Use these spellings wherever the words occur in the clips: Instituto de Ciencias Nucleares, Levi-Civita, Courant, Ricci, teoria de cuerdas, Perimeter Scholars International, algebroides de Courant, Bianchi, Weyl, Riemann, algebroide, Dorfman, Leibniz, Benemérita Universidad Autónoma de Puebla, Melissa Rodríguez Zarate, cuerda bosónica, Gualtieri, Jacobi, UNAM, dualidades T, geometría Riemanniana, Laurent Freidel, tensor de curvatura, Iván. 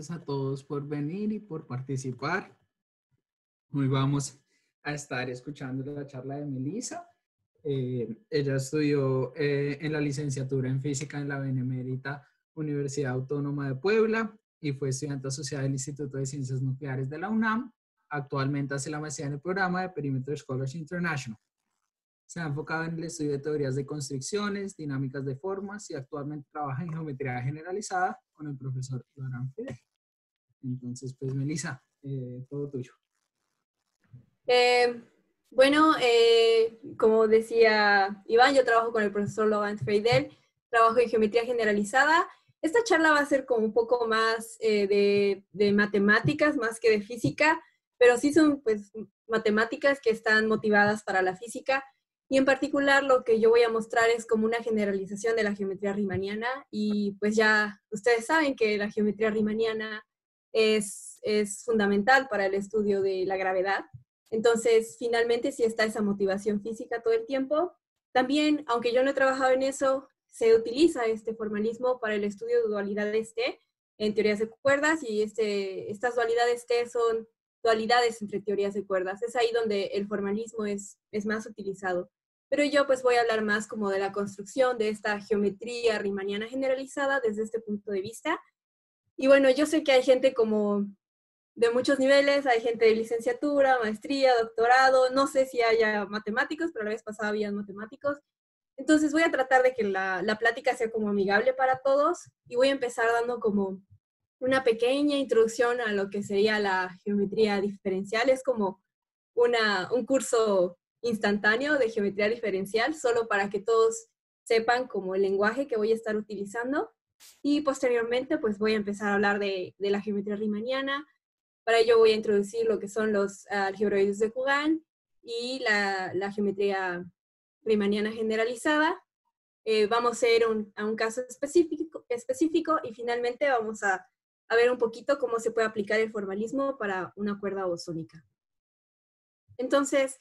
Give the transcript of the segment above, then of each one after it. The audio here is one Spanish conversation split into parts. gracias a todos por venir y por participar. Hoy vamos a estar escuchando la charla de Melissa. Ella estudió en la licenciatura en física en la Benemérita Universidad Autónoma de Puebla y fue estudiante asociada del Instituto de Ciencias Nucleares de la UNAM. Actualmente hace la maestría en el programa de Perimeter Scholars International. Se ha enfocado en el estudio de teorías de constricciones, dinámicas de formas y actualmente trabaja en geometría generalizada con el profesor Laurent Freidel. Entonces, pues Melissa, todo tuyo. Como decía Iván, yo trabajo con el profesor Laurent Freidel, trabajo en geometría generalizada. Esta charla va a ser como un poco más de matemáticas, más que de física, pero sí son pues matemáticas que están motivadas para la física. Y en particular lo que yo voy a mostrar es como una generalización de la geometría riemanniana. Y pues ya ustedes saben que la geometría riemanniana es fundamental para el estudio de la gravedad. Entonces, finalmente sí está esa motivación física todo el tiempo. También, aunque yo no he trabajado en eso, se utiliza este formalismo para el estudio de dualidades T en teorías de cuerdas. Y estas dualidades T son dualidades entre teorías de cuerdas. Es ahí donde el formalismo es más utilizado. Pero yo pues voy a hablar más como de la construcción de esta geometría riemanniana generalizada desde este punto de vista. Y bueno, yo sé que hay gente como de muchos niveles, hay gente de licenciatura, maestría, doctorado, no sé si haya matemáticos, pero la vez pasada había matemáticos. Entonces voy a tratar de que la plática sea como amigable para todos y voy a empezar dando como una pequeña introducción a lo que sería la geometría diferencial. Es como un curso instantáneo de geometría diferencial, solo para que todos sepan como el lenguaje que voy a estar utilizando. Y posteriormente pues voy a empezar a hablar de la geometría riemanniana. Para ello voy a introducir lo que son los algebroides de Courant y la geometría riemanniana generalizada. Vamos a ir a un caso específico y finalmente vamos a ver un poquito cómo se puede aplicar el formalismo para una cuerda bosónica. Entonces,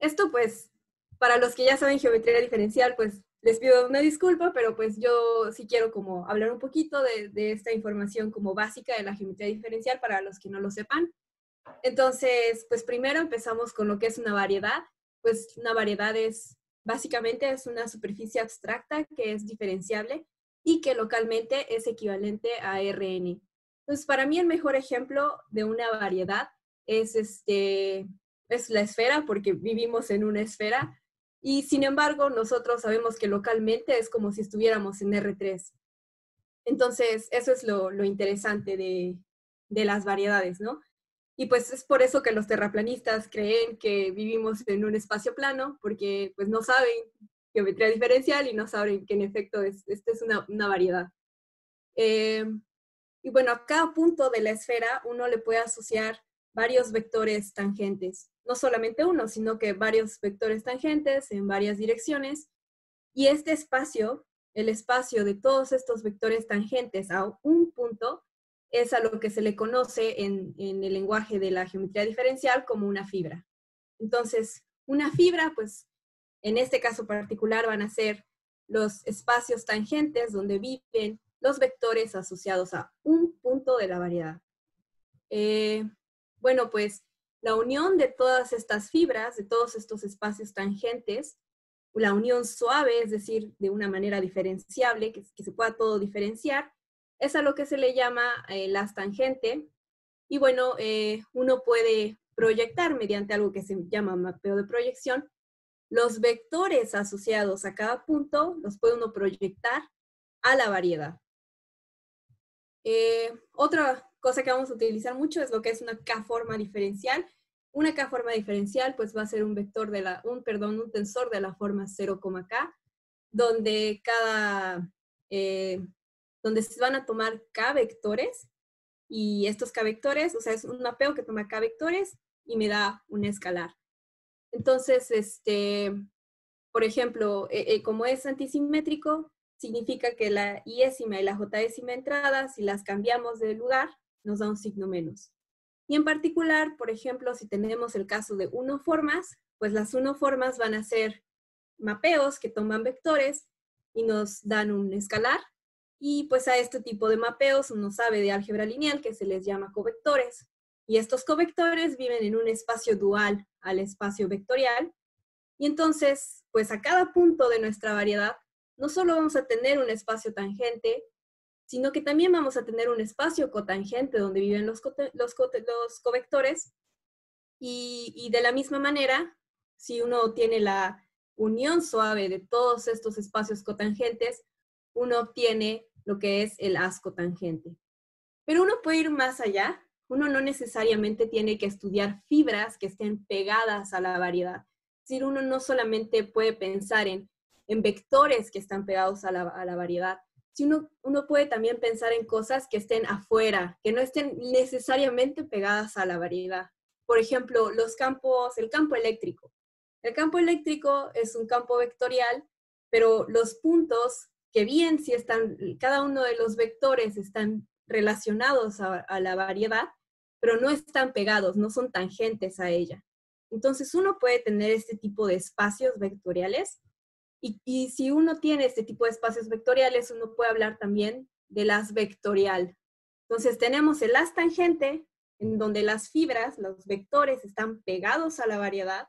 esto pues, para los que ya saben geometría diferencial, pues les pido una disculpa, pero pues yo sí quiero como hablar un poquito de esta información como básica de la geometría diferencial para los que no lo sepan. Entonces, pues primero empezamos con lo que es una variedad. Pues una variedad básicamente es una superficie abstracta que es diferenciable y que localmente es equivalente a Rn. Entonces, para mí el mejor ejemplo de una variedad es la esfera, porque vivimos en una esfera, y sin embargo nosotros sabemos que localmente es como si estuviéramos en R3. Entonces eso es lo interesante de las variedades, ¿no? Y pues es por eso que los terraplanistas creen que vivimos en un espacio plano, porque pues no saben geometría diferencial y no saben que en efecto es una variedad. Y bueno, a cada punto de la esfera uno le puede asociar varios vectores tangentes. No solamente uno, sino que varios vectores tangentes en varias direcciones. Y este espacio, el espacio de todos estos vectores tangentes a un punto, es a lo que se le conoce en el lenguaje de la geometría diferencial como una fibra. Entonces, una fibra, pues, en este caso particular van a ser los espacios tangentes donde viven los vectores asociados a un punto de la variedad. Bueno, pues, la unión de todas estas fibras, de todos estos espacios tangentes, la unión suave, es decir, de una manera diferenciable, que se pueda todo diferenciar, es a lo que se le llama las tangentes. Y bueno, uno puede proyectar mediante algo que se llama mapeo de proyección. Los vectores asociados a cada punto los puede uno proyectar a la variedad. Otra cosa que vamos a utilizar mucho es lo que es una K-forma diferencial. Una K-forma diferencial pues va a ser un tensor de la forma 0,K, donde se van a tomar K vectores, y estos K vectores, o sea, es un mapeo que toma K vectores y me da un escalar. Entonces, por ejemplo, como es antisimétrico, significa que la i-ésima y la j-ésima entrada, si las cambiamos de lugar, nos da un signo menos. Y en particular, por ejemplo, si tenemos el caso de unoformas, pues las unoformas van a ser mapeos que toman vectores y nos dan un escalar. Y pues a este tipo de mapeos uno sabe de álgebra lineal que se les llama covectores. Y estos covectores viven en un espacio dual al espacio vectorial. Y entonces, pues a cada punto de nuestra variedad, no solo vamos a tener un espacio tangente, sino que también vamos a tener un espacio cotangente donde viven los covectores. Y de la misma manera, si uno tiene la unión suave de todos estos espacios cotangentes, uno obtiene lo que es el haz cotangente. Pero uno puede ir más allá. Uno no necesariamente tiene que estudiar fibras que estén pegadas a la variedad. Es decir, uno no solamente puede pensar en vectores que están pegados a la variedad, sino uno puede también pensar en cosas que estén afuera, que no estén necesariamente pegadas a la variedad. Por ejemplo, los campos, el campo eléctrico. El campo eléctrico es un campo vectorial, pero los puntos que bien si están, cada uno de los vectores están relacionados a la variedad, pero no están pegados, no son tangentes a ella. Entonces uno puede tener este tipo de espacios vectoriales y si uno tiene este tipo de espacios vectoriales, uno puede hablar también del haz vectorial. Entonces tenemos el haz tangente, en donde las fibras, los vectores están pegados a la variedad,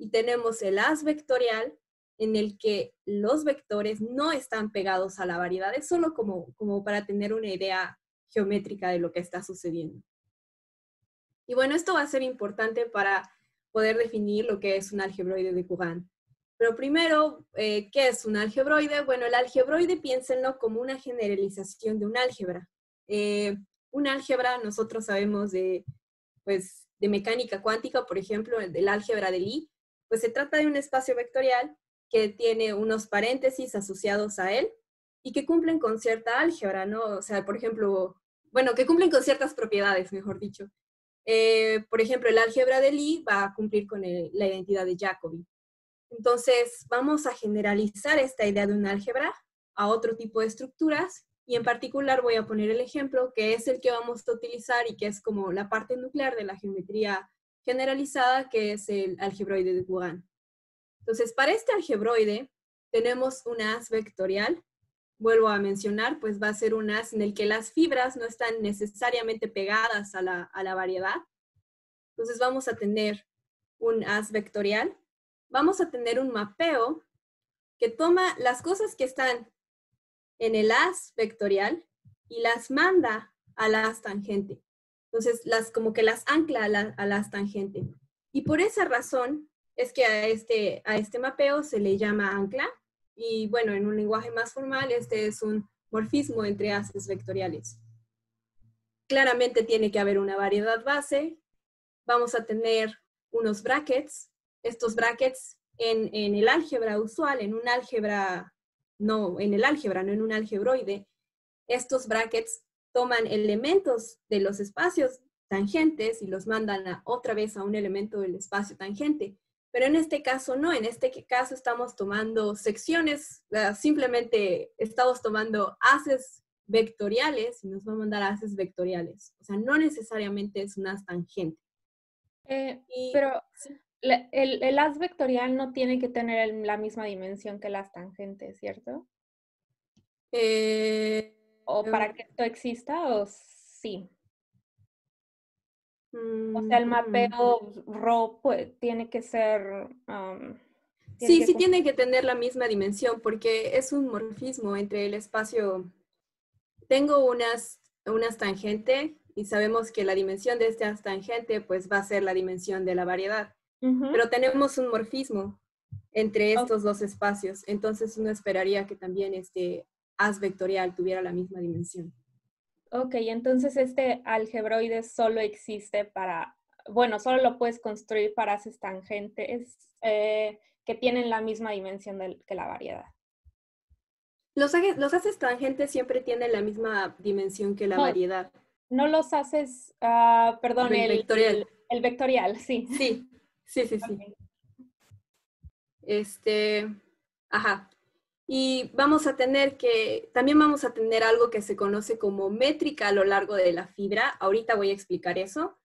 y tenemos el haz vectorial, en el que los vectores no están pegados a la variedad. Es solo como para tener una idea geométrica de lo que está sucediendo. Y bueno, esto va a ser importante para poder definir lo que es un algebroide de Courant. Pero primero, ¿qué es un algebroide? Bueno, el algebroide piénsenlo como una generalización de un álgebra. Un álgebra, nosotros sabemos de mecánica cuántica, por ejemplo, del álgebra de Lie, pues se trata de un espacio vectorial que tiene unos paréntesis asociados a él y que cumplen con cierta álgebra, ¿no? O sea, por ejemplo, bueno, que cumplen con ciertas propiedades, mejor dicho. Por ejemplo, el álgebra de Lie va a cumplir con la identidad de Jacobi. Entonces, vamos a generalizar esta idea de un álgebra a otro tipo de estructuras y en particular voy a poner el ejemplo que es el que vamos a utilizar y que es como la parte nuclear de la geometría generalizada, que es el algebroide de Courant. Entonces, para este algebroide tenemos un haz vectorial. Vuelvo a mencionar, pues va a ser un haz en el que las fibras no están necesariamente pegadas a la variedad. Entonces vamos a tener un haz vectorial. Vamos a tener un mapeo que toma las cosas que están en el haz vectorial y las manda al haz tangente. Entonces, como que las ancla al haz tangente. Y por esa razón es que a este mapeo se le llama ancla, y bueno, en un lenguaje más formal, este es un morfismo entre haces vectoriales. Claramente tiene que haber una variedad base, vamos a tener unos brackets, estos brackets en el álgebra usual, en un algebroide, estos brackets toman elementos de los espacios tangentes y los mandan otra vez a un elemento del espacio tangente. Pero en este caso no, en este caso estamos tomando secciones, simplemente estamos tomando haces vectoriales y nos va a mandar haces vectoriales. O sea, no necesariamente es un haz tangente. Pero el haz vectorial no tiene que tener la misma dimensión que el haz tangente, ¿cierto? ¿O para que esto exista o sí? O sea, el mapeo Rho pues, tiene que ser... tiene que tener la misma dimensión porque es un morfismo entre el espacio... Tengo unas tangente y sabemos que la dimensión de este haz tangente pues, va a ser la dimensión de la variedad. Pero tenemos un morfismo entre estos dos espacios. Entonces uno esperaría que también este haz vectorial tuviera la misma dimensión. Ok, entonces este algebroide solo existe para, bueno, solo lo puedes construir para haces tangentes que tienen la misma dimensión que la variedad. Los haces tangentes siempre tienen la misma dimensión que la variedad. No los haces, perdón, el vectorial, sí. Sí. Okay. Ajá. Y vamos a tener también vamos a tener algo que se conoce como métrica a lo largo de la fibra. Ahorita voy a explicar eso.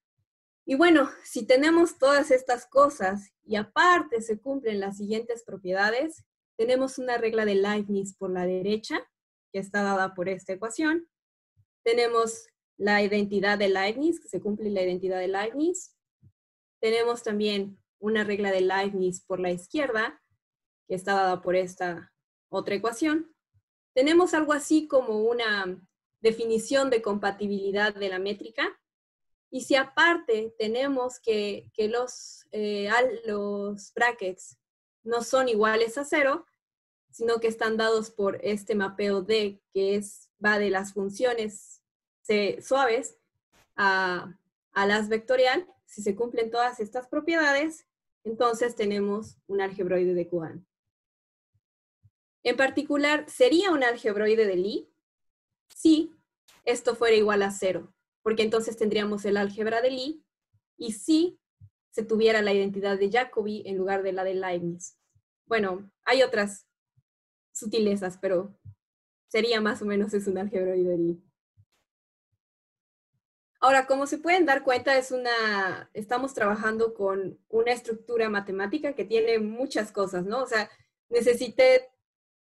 Y bueno, si tenemos todas estas cosas y aparte se cumplen las siguientes propiedades, tenemos una regla de Leibniz por la derecha, que está dada por esta ecuación. Tenemos la identidad de Leibniz, que se cumple la identidad de Leibniz. Tenemos también una regla de Leibniz por la izquierda, que está dada por esta otra ecuación. Tenemos algo así como una definición de compatibilidad de la métrica. Y si aparte tenemos que los brackets no son iguales a cero, sino que están dados por este mapeo D, que va de las funciones suaves a las vectorial. Si se cumplen todas estas propiedades, entonces tenemos un algebroide de Courant. En particular, ¿sería un algebroide de Lie? Si esto fuera igual a cero, porque entonces tendríamos el álgebra de Lie, y si se tuviera la identidad de Jacobi en lugar de la de Leibniz. Bueno, hay otras sutilezas, pero sería más o menos un algebroide de Lie. Ahora, como se pueden dar cuenta, estamos trabajando con una estructura matemática que tiene muchas cosas, ¿no? O sea, necesité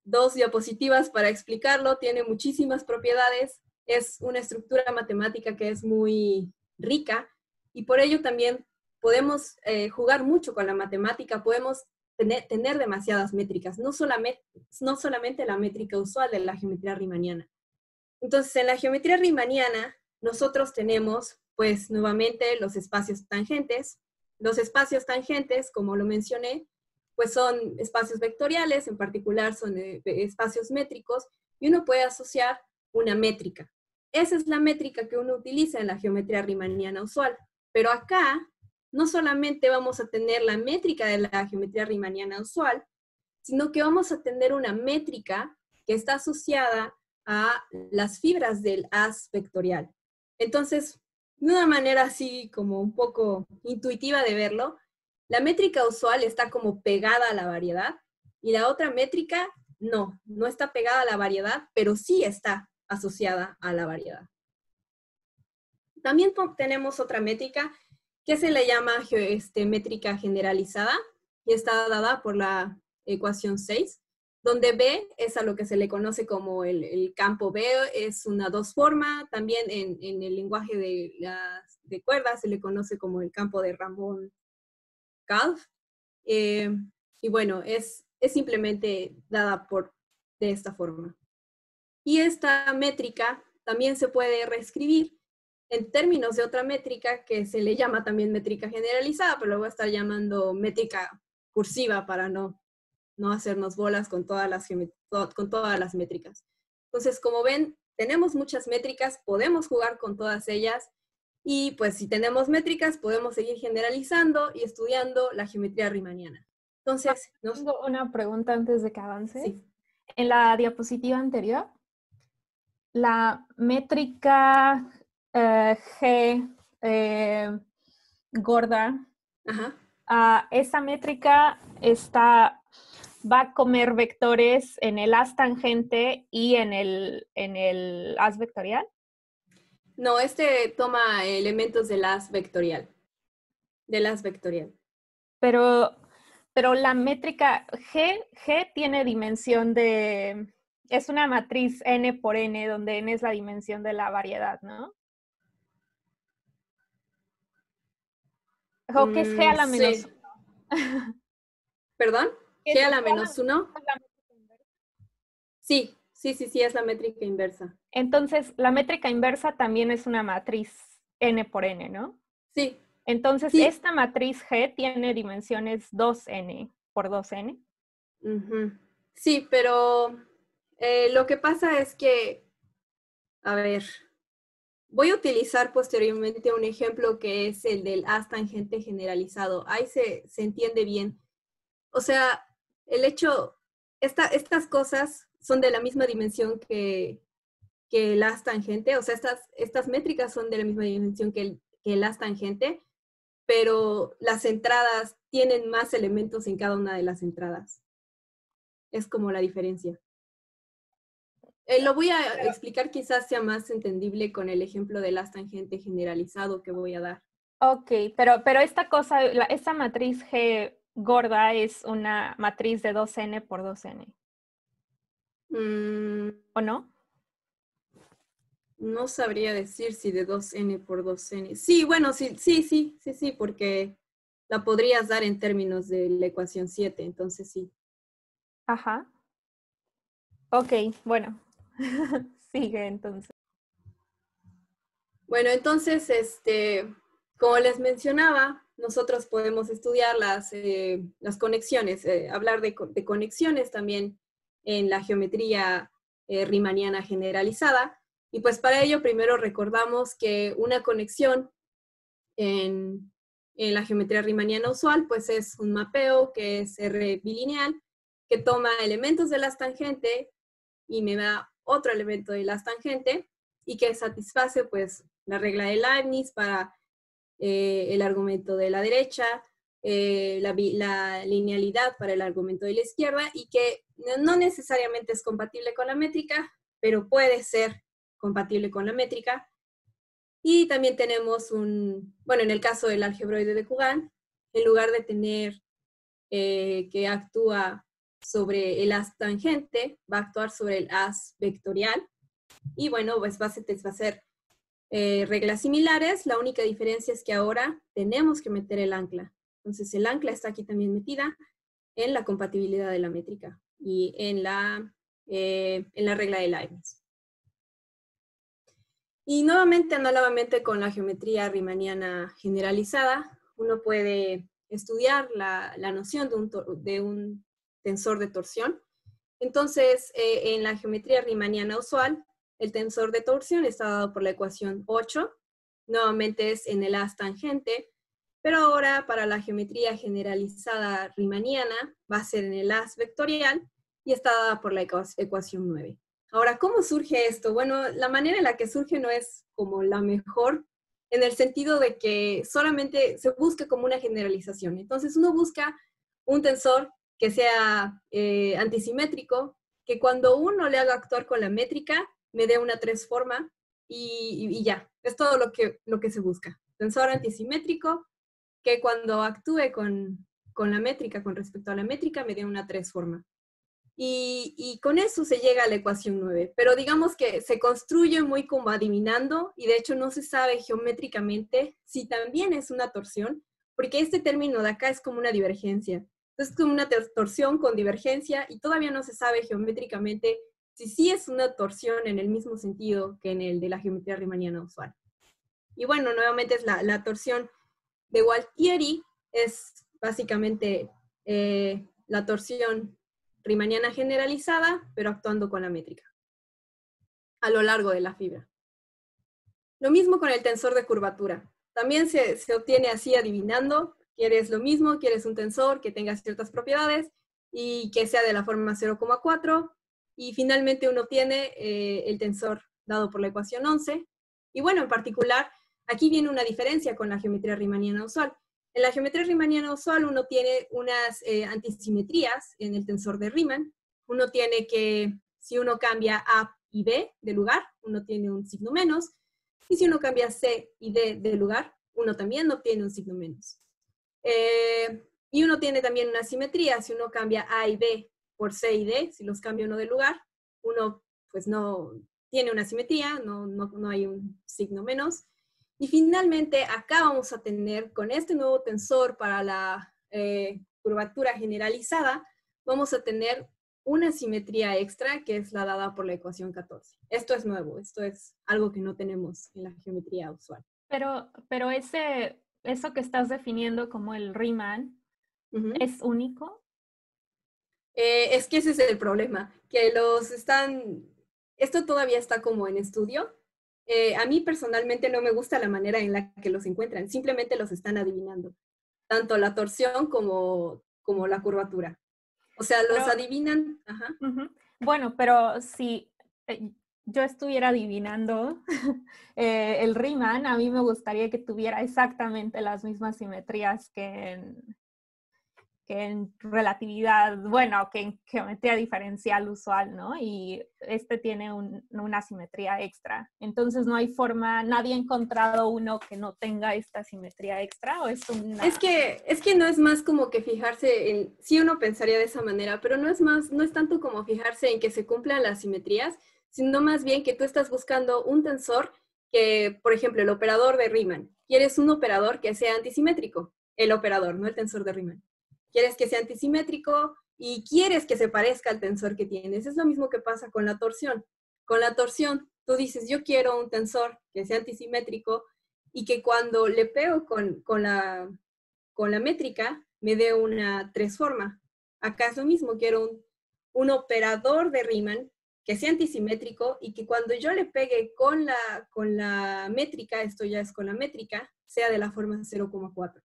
dos diapositivas para explicarlo, tiene muchísimas propiedades, es una estructura matemática que es muy rica y por ello también podemos jugar mucho con la matemática, podemos tener demasiadas métricas, no solamente la métrica usual de la geometría riemanniana. Entonces, en la geometría riemanniana, nosotros tenemos, pues, nuevamente los espacios tangentes. Los espacios tangentes, como lo mencioné, pues son espacios vectoriales, en particular son espacios métricos, y uno puede asociar una métrica. Esa es la métrica que uno utiliza en la geometría riemanniana usual. Pero acá, no solamente vamos a tener la métrica de la geometría riemanniana usual, sino que vamos a tener una métrica que está asociada a las fibras del haz vectorial. Entonces, de una manera así como un poco intuitiva de verlo, la métrica usual está como pegada a la variedad y la otra métrica no está pegada a la variedad, pero sí está asociada a la variedad. También tenemos otra métrica que se le llama métrica generalizada y está dada por la ecuación 6, donde B es a lo que se le conoce como el campo B, es una dos forma, también en el lenguaje de cuerdas se le conoce como el campo de Ramón-Kalf, y bueno, es simplemente dada de esta forma. Y esta métrica también se puede reescribir en términos de otra métrica que se le llama también métrica generalizada, pero lo voy a estar llamando métrica cursiva para no hacernos bolas con todas las métricas. Entonces, como ven, tenemos muchas métricas, podemos jugar con todas ellas, y pues si tenemos métricas, podemos seguir generalizando y estudiando la geometría riemanniana. Entonces, tengo una pregunta antes de que avance. Sí. En la diapositiva anterior, la métrica G gorda, ajá. Esa métrica va a comer vectores en el haz tangente y en el haz vectorial. No, toma elementos del haz vectorial. Pero la métrica G tiene dimensión es una matriz n por n, donde n es la dimensión de la variedad, ¿no? ¿O qué es G a la menos sí. 1? ¿Perdón? ¿G a la menos 1? Sí, es la métrica inversa. Entonces, la métrica inversa también es una matriz n por n, ¿no? Sí. Entonces, sí. Esta matriz G tiene dimensiones 2n por 2n. Uh-huh. Sí, pero lo que pasa es que, a ver, voy a utilizar posteriormente un ejemplo que es el del haz tangente generalizado. Ahí se entiende bien. O sea, el hecho, estas cosas son de la misma dimensión que el haz tangente, o sea, estas métricas son de la misma dimensión que el haz tangente, pero las entradas tienen más elementos en cada una de las entradas. Es como la diferencia. Lo voy a explicar, quizás sea más entendible con el ejemplo del haz tangente generalizado que voy a dar. Ok, pero esta matriz G gorda es una matriz de 2n por 2n. ¿O no? No sabría decir si de 2n por 2n. Sí, bueno, sí, porque la podrías dar en términos de la ecuación 7, entonces sí. Ajá. Ok, bueno. Sigue entonces. Bueno, entonces, como les mencionaba, nosotros podemos estudiar las conexiones, hablar de conexiones también en la geometría riemanniana generalizada. Y pues para ello primero recordamos que una conexión en la geometría riemanniana usual pues es un mapeo que es R bilineal, que toma elementos de las tangente y me da otro elemento de las tangente y que satisface pues la regla de Leibniz para el argumento de la derecha, la linealidad para el argumento de la izquierda y que no necesariamente es compatible con la métrica, pero puede ser compatible con la métrica. Y también tenemos bueno, en el caso del algebroide de Courant, en lugar de tener que actúa sobre el haz tangente, va a actuar sobre el haz vectorial. Y bueno, pues va a satisfacer reglas similares. La única diferencia es que ahora tenemos que meter el ancla. Entonces el ancla está aquí también metida en la compatibilidad de la métrica y en la regla de Leibniz. Y nuevamente, análogamente con la geometría riemanniana generalizada, uno puede estudiar la noción de un tensor de torsión. Entonces, en la geometría riemanniana usual, el tensor de torsión está dado por la ecuación 8. Nuevamente es en el haz tangente, pero ahora para la geometría generalizada riemanniana va a ser en el haz vectorial y está dada por la ecuación 9. Ahora, ¿cómo surge esto? Bueno, la manera en la que surge no es como la mejor, en el sentido de que solamente se busca como una generalización. Entonces uno busca un tensor que sea antisimétrico, que cuando uno le haga actuar con la métrica, me dé una tres forma y ya. Es todo lo que se busca. Tensor antisimétrico que cuando actúe con la métrica, con respecto a la métrica, me dé una tres forma. Y con eso se llega a la ecuación 9. Pero digamos que se construye muy como adivinando y de hecho no se sabe geométricamente si también es una torsión, porque este término de acá es como una divergencia. Entonces es como una torsión con divergencia y todavía no se sabe geométricamente si sí es una torsión en el mismo sentido que en el de la geometría riemanniana usual. Y bueno, nuevamente es la torsión de Gualtieri, es básicamente la torsión riemanniana generalizada, pero actuando con la métrica a lo largo de la fibra. Lo mismo con el tensor de curvatura. También se obtiene así adivinando, quieres lo mismo, quieres un tensor que tenga ciertas propiedades y que sea de la forma 0,4, y finalmente uno obtiene el tensor dado por la ecuación 11. Y bueno, en particular, aquí viene una diferencia con la geometría riemanniana usual. En la geometría riemanniana usual uno tiene unas antisimetrías en el tensor de Riemann. Uno tiene que, si uno cambia A y B de lugar, uno tiene un signo menos. Y si uno cambia C y D de lugar, uno también obtiene un signo menos. Y uno tiene también una simetría, si uno cambia A y B por C y D, si los cambia uno de lugar, uno pues no tiene una simetría, no hay un signo menos. Y finalmente acá vamos a tener, con este nuevo tensor para la curvatura generalizada, vamos a tener una simetría extra que es la dada por la ecuación 14. Esto es nuevo, esto es algo que no tenemos en la geometría usual. Pero eso que estás definiendo como el Riemann, uh-huh, ¿es único? Es que ese es el problema, que esto todavía está como en estudio. A mí personalmente no me gusta la manera en la que los encuentran, simplemente los están adivinando, tanto la torsión como la curvatura. O sea, los adivinan. Ajá. Uh-huh. Bueno, pero si yo estuviera adivinando el Riemann, a mí me gustaría que tuviera exactamente las mismas simetrías que en... que en relatividad, bueno, que en geometría diferencial usual, ¿no? Y este tiene una simetría extra. Entonces no hay forma, nadie ha encontrado uno que no tenga esta simetría extra, ¿o es una...? Es que no es más como que fijarse en... Sí, uno pensaría de esa manera, pero no es tanto como fijarse en que se cumplan las simetrías, sino más bien que tú estás buscando un tensor que, por ejemplo, el operador de Riemann. Quieres un operador que sea antisimétrico, el operador, no el tensor de Riemann. Quieres que sea antisimétrico y quieres que se parezca al tensor que tienes. Es lo mismo que pasa con la torsión. Con la torsión, tú dices, yo quiero un tensor que sea antisimétrico y que cuando le pego con la métrica me dé una tresforma. Acá es lo mismo, quiero un operador de Riemann que sea antisimétrico y que cuando yo le pegue con la métrica, esto ya es con la métrica, sea de la forma 0,4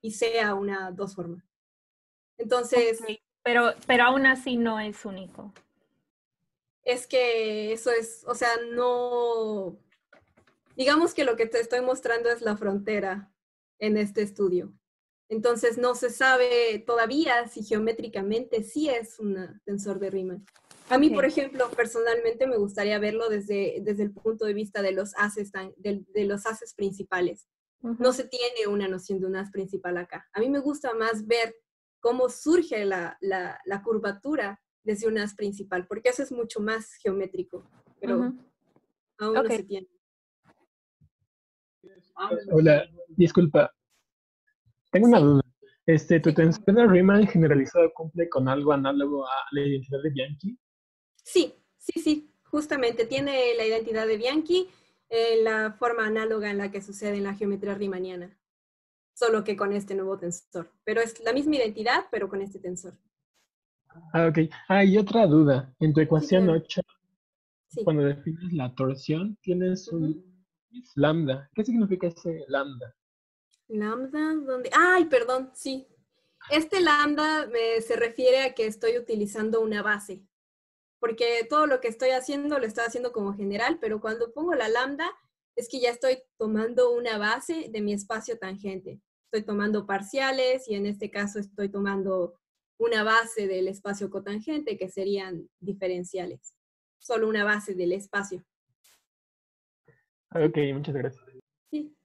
y sea una dos forma. Entonces... Okay. Pero aún así no es único. Es que eso es, o sea, no... Digamos que lo que te estoy mostrando es la frontera en este estudio. Entonces no se sabe todavía si geométricamente sí es un tensor de Riemann. A mí, okay, por ejemplo, personalmente me gustaría verlo desde el punto de vista de los haces, de los haces principales. Uh-huh. No se tiene una noción de un haz principal acá. A mí me gusta más ver cómo surge la curvatura desde un haz principal, porque eso es mucho más geométrico, pero uh-huh, aún okay, no se tiene. Hola, disculpa. Tengo una duda. ¿Tu tensor de Riemann generalizado cumple con algo análogo a la identidad de Bianchi? Sí, justamente tiene la identidad de Bianchi, la forma análoga en la que sucede en la geometría riemanniana, solo que con este nuevo tensor. Pero es la misma identidad, pero con este tensor. Ah, ok. Hay otra duda. En tu ecuación 8, sí, cuando defines la torsión, tienes un lambda. ¿Qué significa ese lambda? ¿Lambda? ¿Dónde? ¡Ay, perdón! Sí. Este lambda se refiere a que estoy utilizando una base. Porque todo lo que estoy haciendo lo estoy haciendo como general, pero cuando pongo la lambda es que ya estoy tomando una base de mi espacio tangente. Estoy tomando parciales y en este caso estoy tomando una base del espacio cotangente que serían diferenciales. Solo una base del espacio. Ok, muchas gracias. Sí.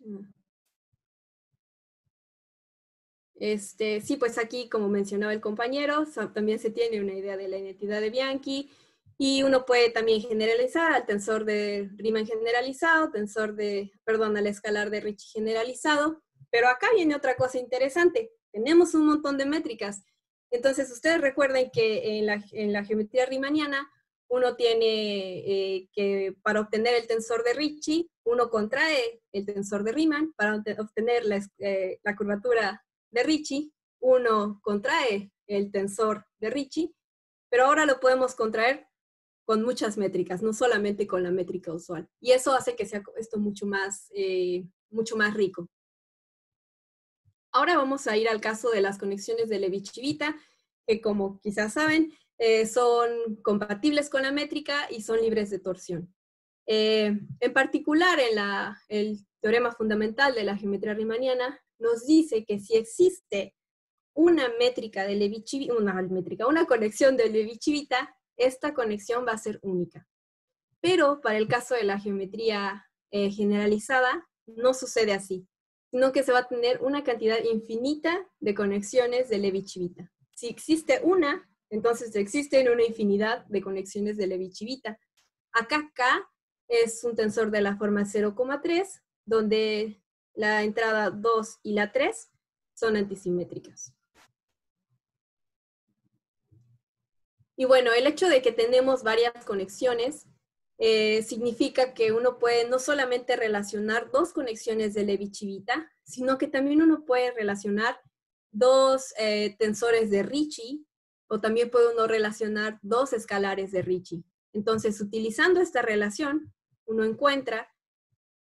Sí, pues aquí, como mencionaba el compañero, también se tiene una idea de la identidad de Bianchi. Y uno puede también generalizar al tensor de Riemann generalizado, al escalar de Ricci generalizado. Pero acá viene otra cosa interesante. Tenemos un montón de métricas. Entonces, ustedes recuerden que en la geometría riemanniana, uno tiene que para obtener el tensor de Ricci, uno contrae el tensor de Riemann. Para obtener la curvatura de Ricci, uno contrae el tensor de Ricci, pero ahora lo podemos contraer con muchas métricas, no solamente con la métrica usual. Y eso hace que sea esto mucho más rico. Ahora vamos a ir al caso de las conexiones de Levi-Civita, que como quizás saben, son compatibles con la métrica y son libres de torsión. En particular, en el teorema fundamental de la geometría riemanniana, nos dice que si existe una conexión de Levi-Civita, esta conexión va a ser única. Pero para el caso de la geometría generalizada, no sucede así, sino que se va a tener una cantidad infinita de conexiones de Levi-Civita. Si existe una, entonces existen una infinidad de conexiones de Levi-Civita. Acá K es un tensor de la forma 0,3, donde la entrada 2 y la 3 son antisimétricas. Y bueno, el hecho de que tenemos varias conexiones significa que uno puede no solamente relacionar dos conexiones de Levi-Civita, sino que también uno puede relacionar dos tensores de Ricci, o también puede uno relacionar dos escalares de Ricci. Entonces, utilizando esta relación, uno encuentra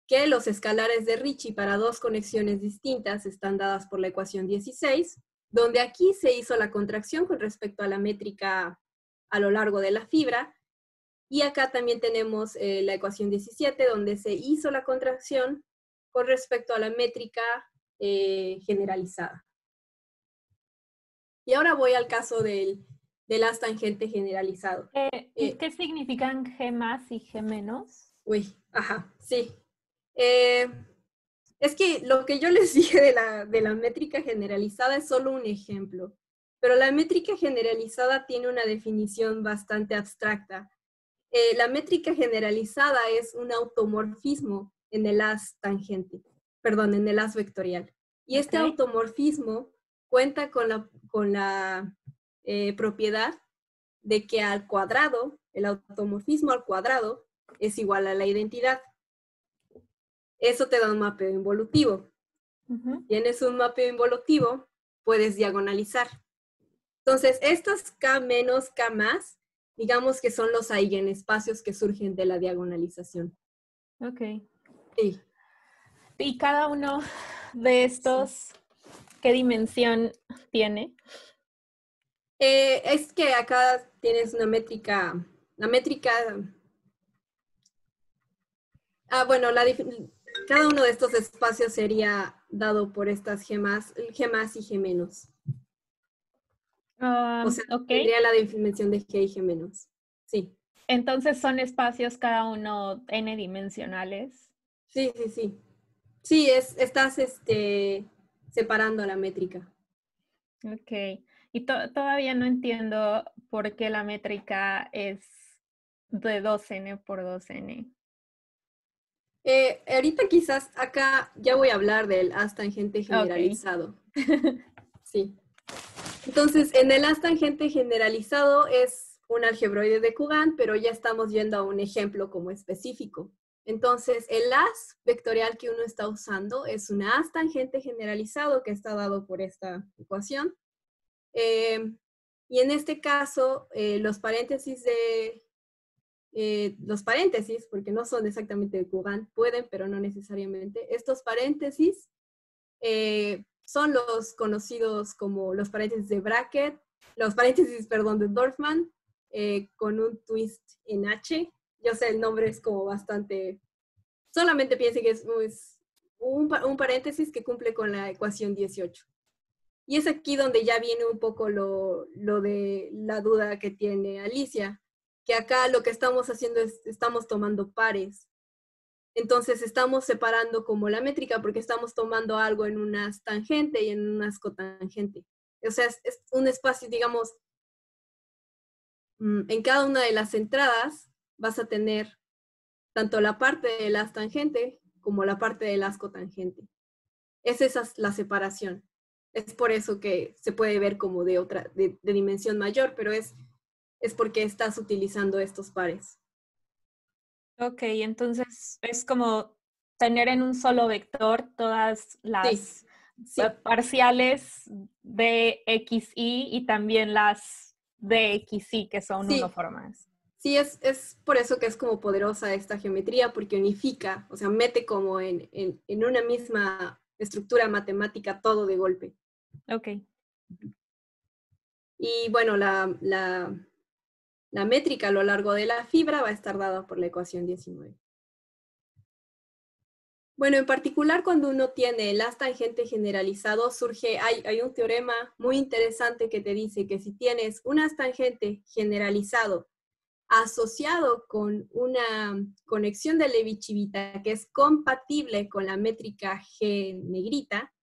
que los escalares de Ricci para dos conexiones distintas están dadas por la ecuación 16, donde aquí se hizo la contracción con respecto a la métrica a lo largo de la fibra, y acá también tenemos la ecuación 17, donde se hizo la contracción con respecto a la métrica generalizada. Y ahora voy al caso del haz tangente generalizado. ¿Qué significan G más y G menos? Uy, ajá, sí. Es que lo que yo les dije de la métrica generalizada es solo un ejemplo, pero la métrica generalizada tiene una definición bastante abstracta. La métrica generalizada es un automorfismo en el haz tangente, perdón, en el haz vectorial. Y este automorfismo cuenta con la propiedad de que al cuadrado, el automorfismo al cuadrado es igual a la identidad. Eso te da un mapeo involutivo. Tienes un mapeo involutivo, puedes diagonalizar. Entonces, estos K menos, K más, digamos que son los eigenespacios que surgen de la diagonalización. Ok. Sí. ¿Y cada uno de estos, qué dimensión tiene? Es que acá tienes una métrica... Ah, bueno, cada uno de estos espacios sería dado por estas G más y G menos. O sea, tendría la dimensión de G y G menos. Sí. Entonces son espacios cada uno n dimensionales. Sí, sí, sí. Sí, estás separando la métrica. Ok. Y todavía no entiendo por qué la métrica es de 2n por 2n. Ahorita quizás acá ya voy a hablar del haz tangente generalizado. Okay. Sí. Entonces, en el haz tangente generalizado es un algebroide de Courant, pero ya estamos yendo a un ejemplo como específico. Entonces, el haz vectorial que uno está usando es un haz tangente generalizado que está dado por esta ecuación. Y en este caso, los paréntesis, porque no son exactamente de Courant, pueden, pero no necesariamente. Estos paréntesis son los conocidos como los paréntesis de bracket, los paréntesis, perdón, de Dorfman, con un twist en H. Yo sé, el nombre es como bastante... Solamente piensen que es un paréntesis que cumple con la ecuación 18. Y es aquí donde ya viene un poco lo de la duda que tiene Alicia. Que acá lo que estamos haciendo es, estamos tomando pares. Entonces estamos separando como la métrica porque estamos tomando algo en un haz tangente y en un haz cotangente. O sea, es un espacio, digamos, en cada una de las entradas vas a tener tanto la parte del haz tangente como la parte del haz cotangente. Esa es la separación. Es por eso que se puede ver como de dimensión mayor, pero es porque estás utilizando estos pares. Ok, entonces es como tener en un solo vector todas las parciales de x, y también las de x, y que son uniformes. Sí, es por eso que es como poderosa esta geometría, porque unifica, o sea, mete como en una misma estructura matemática todo de golpe. Ok. Y bueno, la métrica a lo largo de la fibra va a estar dada por la ecuación 19. Bueno, en particular cuando uno tiene el haz tangente generalizado surge, hay un teorema muy interesante que te dice que si tienes un haz tangente generalizado asociado con una conexión de Levi-Civita que es compatible con la métrica G negrita,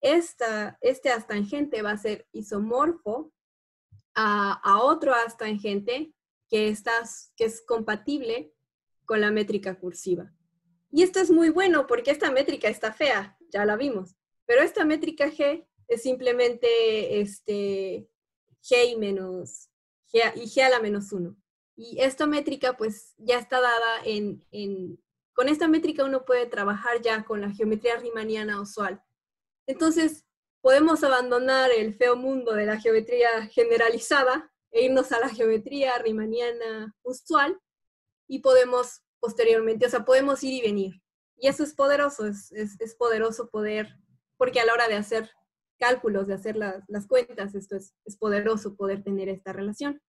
este haz tangente va a ser isomorfo a otro haz tangente que es compatible con la métrica cursiva. Y esto es muy bueno porque esta métrica está fea, ya la vimos, pero esta métrica G es simplemente G a la menos 1. Y esta métrica pues ya está dada con esta métrica uno puede trabajar ya con la geometría riemanniana usual. Entonces, podemos abandonar el feo mundo de la geometría generalizada e irnos a la geometría riemanniana usual y podemos posteriormente, o sea, podemos ir y venir. Y eso es poderoso, es poderoso poder, porque a la hora de hacer cálculos, de hacer las cuentas, esto es poderoso poder tener esta relación.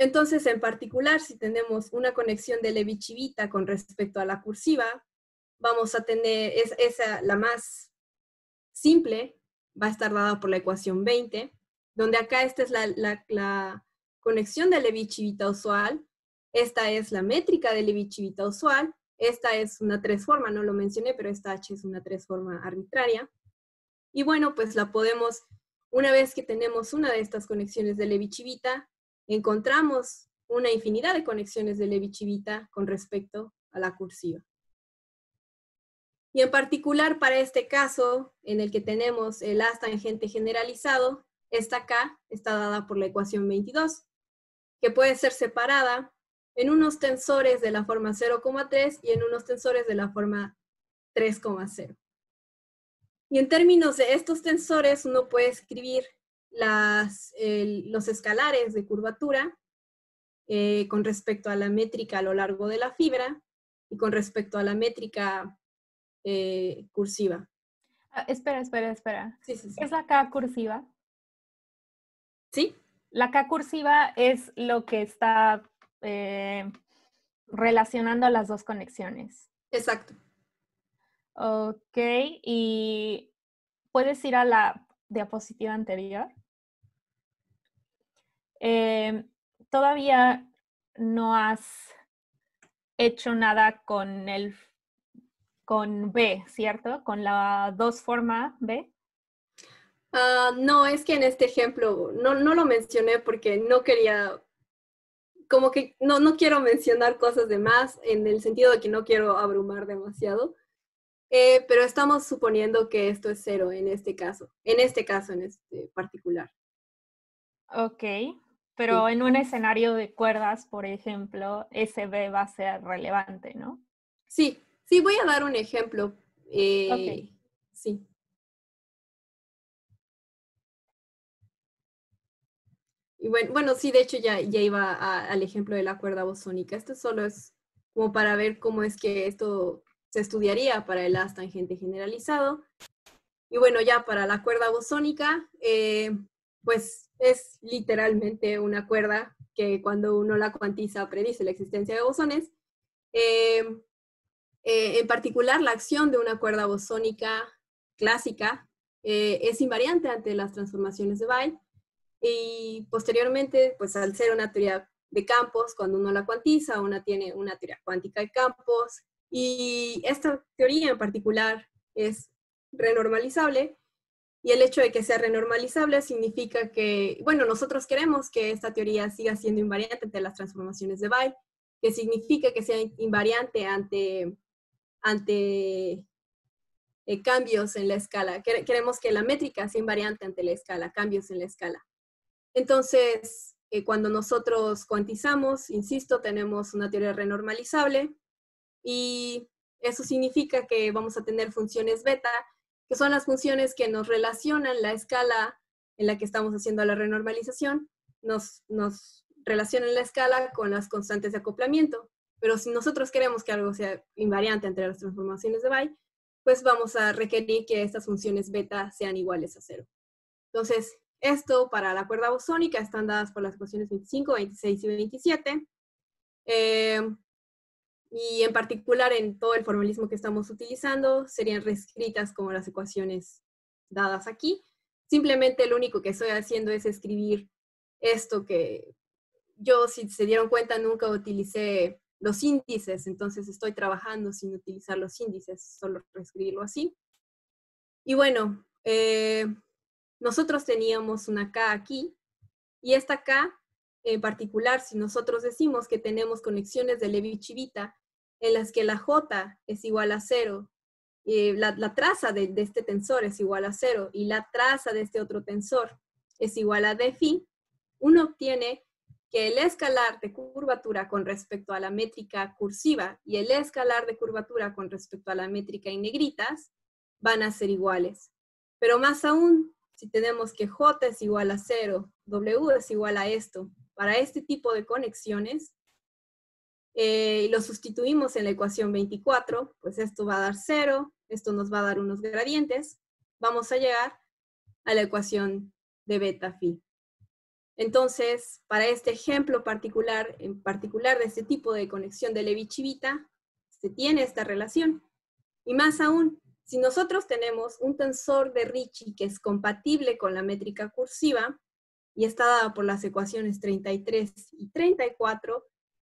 Entonces, en particular, si tenemos una conexión de Levi-Civita con respecto a la cursiva, vamos a tener la más simple, va a estar dada por la ecuación 20, donde acá esta es la conexión de Levi-Civita-Usual, esta es la métrica de Levi-Civita-Usual, esta es una tres forma, no lo mencioné, pero esta H es una tres forma arbitraria. Y bueno, pues la podemos, una vez que tenemos una de estas conexiones de Levi-Civita, encontramos una infinidad de conexiones de Levi-Civita con respecto a la cursiva. Y en particular para este caso, en el que tenemos el haz tangente generalizado, esta K está dada por la ecuación 22, que puede ser separada en unos tensores de la forma 0,3 y en unos tensores de la forma 3,0. Y en términos de estos tensores, uno puede escribir los escalares de curvatura con respecto a la métrica a lo largo de la fibra y con respecto a la métrica cursiva. Ah, espera. Sí. ¿Es la K cursiva? Sí. La K cursiva es lo que está relacionando las dos conexiones. Exacto. Ok, y puedes ir a la diapositiva anterior. Todavía no has hecho nada con con B, ¿cierto? Con la dos forma B. No, es que en este ejemplo no lo mencioné porque no quería, como que no quiero mencionar cosas de más en el sentido de que no quiero abrumar demasiado, pero estamos suponiendo que esto es cero en este caso en este particular. Ok, pero sí. En un escenario de cuerdas, por ejemplo, ese B va a ser relevante, ¿no? Sí. Sí, voy a dar un ejemplo. Okay. Sí. Y bueno, sí, de hecho ya iba al ejemplo de la cuerda bosónica. Esto solo es como para ver cómo es que esto se estudiaría para el haz tangente generalizado. Y bueno, ya para la cuerda bosónica, pues es literalmente una cuerda que cuando uno la cuantiza predice la existencia de bosones. En particular, la acción de una cuerda bosónica clásica es invariante ante las transformaciones de Weyl y posteriormente, pues al ser una teoría de campos, cuando uno la cuantiza, uno tiene una teoría cuántica de campos y esta teoría en particular es renormalizable y el hecho de que sea renormalizable significa que, bueno, nosotros queremos que esta teoría siga siendo invariante ante las transformaciones de Weyl, que significa que sea invariante ante cambios en la escala. Queremos que la métrica sea invariante ante la escala, cambios en la escala. Entonces, cuando nosotros cuantizamos, insisto, tenemos una teoría renormalizable y eso significa que vamos a tener funciones beta, que son las funciones que nos relacionan la escala en la que estamos haciendo la renormalización, nos relacionan la escala con las constantes de acoplamiento. Pero si nosotros queremos que algo sea invariante entre las transformaciones de Weyl, pues vamos a requerir que estas funciones beta sean iguales a cero. Entonces, esto para la cuerda bosónica están dadas por las ecuaciones 25, 26 y 27. Y en particular, en todo el formalismo que estamos utilizando, serían reescritas como las ecuaciones dadas aquí. Simplemente lo único que estoy haciendo es escribir esto que yo, si se dieron cuenta, nunca utilicé los índices, entonces estoy trabajando sin utilizar los índices, solo reescribirlo así. Y bueno, nosotros teníamos una K aquí, y esta K en particular, si nosotros decimos que tenemos conexiones de Levi-Civita en las que la J es igual a cero, la traza de este tensor es igual a cero, y la traza de este otro tensor es igual a d phi, uno obtiene que el escalar de curvatura con respecto a la métrica cursiva y el escalar de curvatura con respecto a la métrica en negritas van a ser iguales. Pero más aún, si tenemos que J es igual a 0, W es igual a esto, para este tipo de conexiones, y lo sustituimos en la ecuación 24, pues esto va a dar 0, esto nos va a dar unos gradientes, vamos a llegar a la ecuación de beta phi. Entonces, para este ejemplo particular, en particular de este tipo de conexión de Levi-Civita, se tiene esta relación. Y más aún, si nosotros tenemos un tensor de Ricci que es compatible con la métrica cursiva, y está dada por las ecuaciones 33 y 34,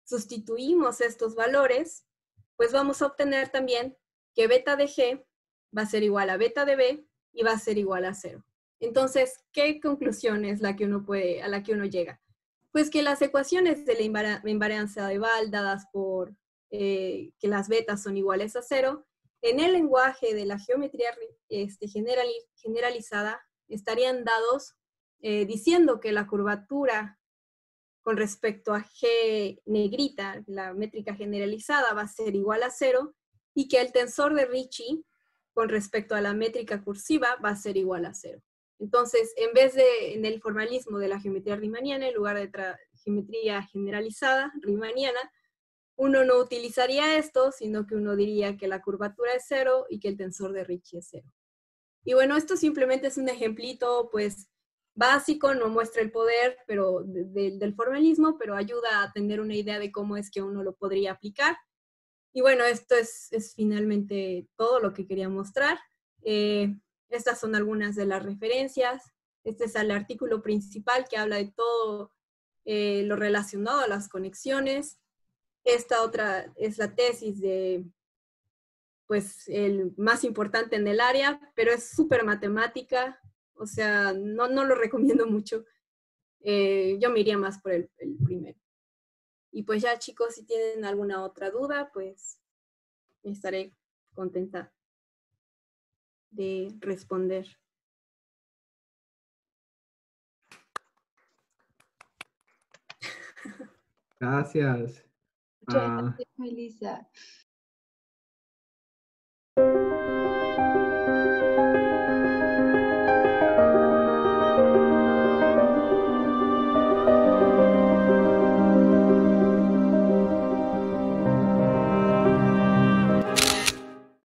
sustituimos estos valores, pues vamos a obtener también que beta de G va a ser igual a beta de B y va a ser igual a 0. Entonces, ¿qué conclusión es la que uno puede, a la que uno llega? Pues que las ecuaciones de la invariancia de Weyl dadas por que las betas son iguales a 0, en el lenguaje de la geometría generalizada estarían dados diciendo que la curvatura con respecto a G negrita, la métrica generalizada, va a ser igual a 0 y que el tensor de Ricci con respecto a la métrica cursiva va a ser igual a 0. Entonces, en vez de en el formalismo de la geometría riemanniana, en lugar de geometría generalizada riemanniana, uno no utilizaría esto, sino que uno diría que la curvatura es 0 y que el tensor de Ricci es 0. Y bueno, esto simplemente es un ejemplito pues básico, no muestra el poder pero del formalismo, pero ayuda a tener una idea de cómo es que uno lo podría aplicar. Y bueno, esto es finalmente todo lo que quería mostrar. Estas son algunas de las referencias. Este es el artículo principal que habla de todo lo relacionado a las conexiones. Esta otra es la tesis de, pues, el más importante en el área, pero es súper matemática, o sea, no lo recomiendo mucho. Yo me iría más por el primero. Y pues ya, chicos, si tienen alguna otra duda, pues estaré contenta de responder. Gracias. Muchas gracias, Melissa.